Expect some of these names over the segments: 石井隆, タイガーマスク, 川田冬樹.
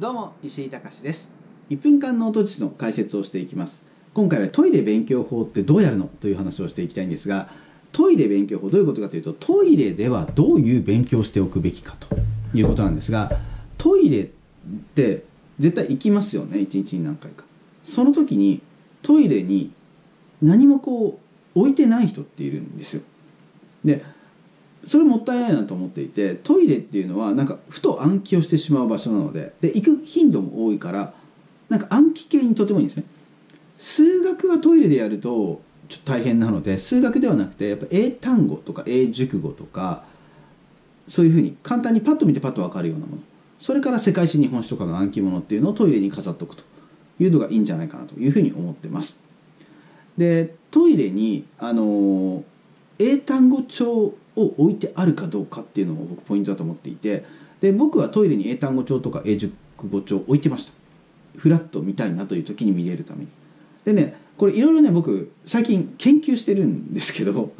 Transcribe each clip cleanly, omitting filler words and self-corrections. どうも石井隆です。1分間ノート術の解説をしていきます。今回はトイレ勉強法ってどうやるのという話をしていきたいんですが、トイレ勉強法どういうことかというと、トイレではどういう勉強をしておくべきかということなんですが、トイレって絶対行きますよね、1日に何回か。その時にトイレに何もこう置いてない人っているんですよ。でそれもったいないなと思っていて、トイレっていうのはなんかふと暗記をしてしまう場所なので、行く頻度も多いからなんか暗記系にとてもいいんですね。数学はトイレでやるとちょっと大変なので、数学ではなくてやっぱ英単語とか英熟語とか、そういうふうに簡単にパッと見てパッと分かるようなもの、それから世界史、日本史とかの暗記物っていうのをトイレに飾っとくというのがいいんじゃないかなというふうに思ってます。でトイレに英単語帳を置いてあるかどうかっていうのも僕ポイントだと思っていて、で僕はトイレに英単語帳とか英熟語帳置いてました。フラッと見たいなという時に見れるために。でね、これいろいろね、僕最近研究してるんですけど、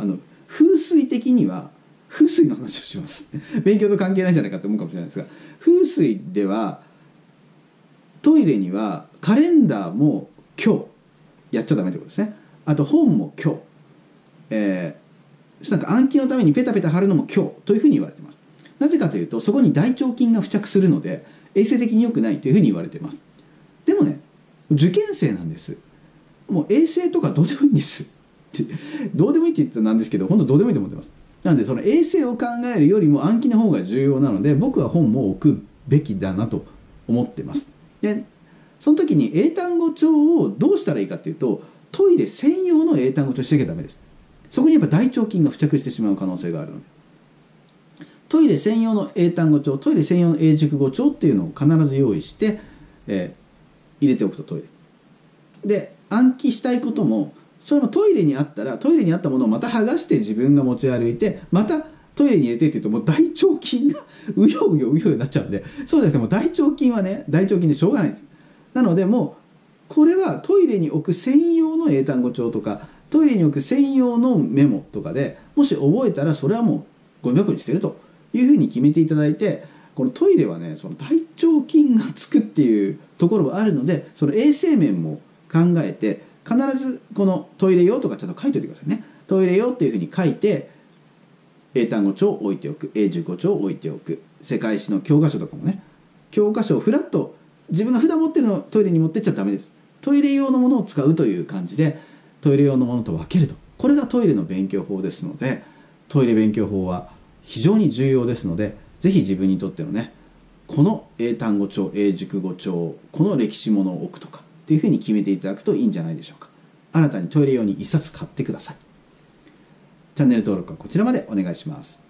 風水的には風水の話をします勉強と関係ないんじゃないかと思うかもしれないですが、風水ではトイレにはカレンダーも今日やっちゃダメってことですね。あと本も今日、なんか暗記のためにペタペタ貼るのも今日というふうに言われてます。なぜかというと、そこに大腸菌が付着するので衛生的に良くないというふうに言われてます。でもね、受験生なんです。もう衛生とかどうでもいいんですどうでもいいって言ったらなんですけど、本当どうでもいいと思ってます。なのでその衛生を考えるよりも暗記の方が重要なので、僕は本も置くべきだなと思ってます。でその時に英単語帳をどうしたらいいかというと、トイレ専用の英単語帳しなきゃダメです。そこにやっぱ大腸菌が付着してしまう可能性があるので、トイレ専用の英単語帳、トイレ専用の英熟語帳っていうのを必ず用意して、入れておくと。トイレで暗記したいことも、それもトイレにあったらトイレにあったものをまた剥がして自分が持ち歩いて、またトイレに入れてっていうと、もう大腸菌がうようよになっちゃうんで、そうですね、もう大腸菌はね、大腸菌でしょうがないです。なのでもうこれはトイレに置く専用の英単語帳とか、トイレに置く専用のメモとかでもし覚えたら、それはもうゴミ箱に捨てるというふうに決めていただいて、このトイレはね、その大腸菌がつくっていうところがあるので、その衛生面も考えて、必ずこのトイレ用とかちゃんと書いておいてくださいね。トイレ用っていうふうに書いて、英単語帳を置いておく、英熟語帳を置いておく、世界史の教科書とかもね、教科書をフラッと自分が普段持ってるのをトイレに持ってっちゃダメです。トイレ用のものを使うという感じで、トイレ用のものと分けると。これがトイレの勉強法ですので、トイレ勉強法は非常に重要ですので、ぜひ自分にとってのね、この英単語帳、英熟語帳、この歴史物を置くとかっていうふうに決めていただくといいんじゃないでしょうか。新たにトイレ用に1冊買ってください。チャンネル登録はこちらまでお願いします。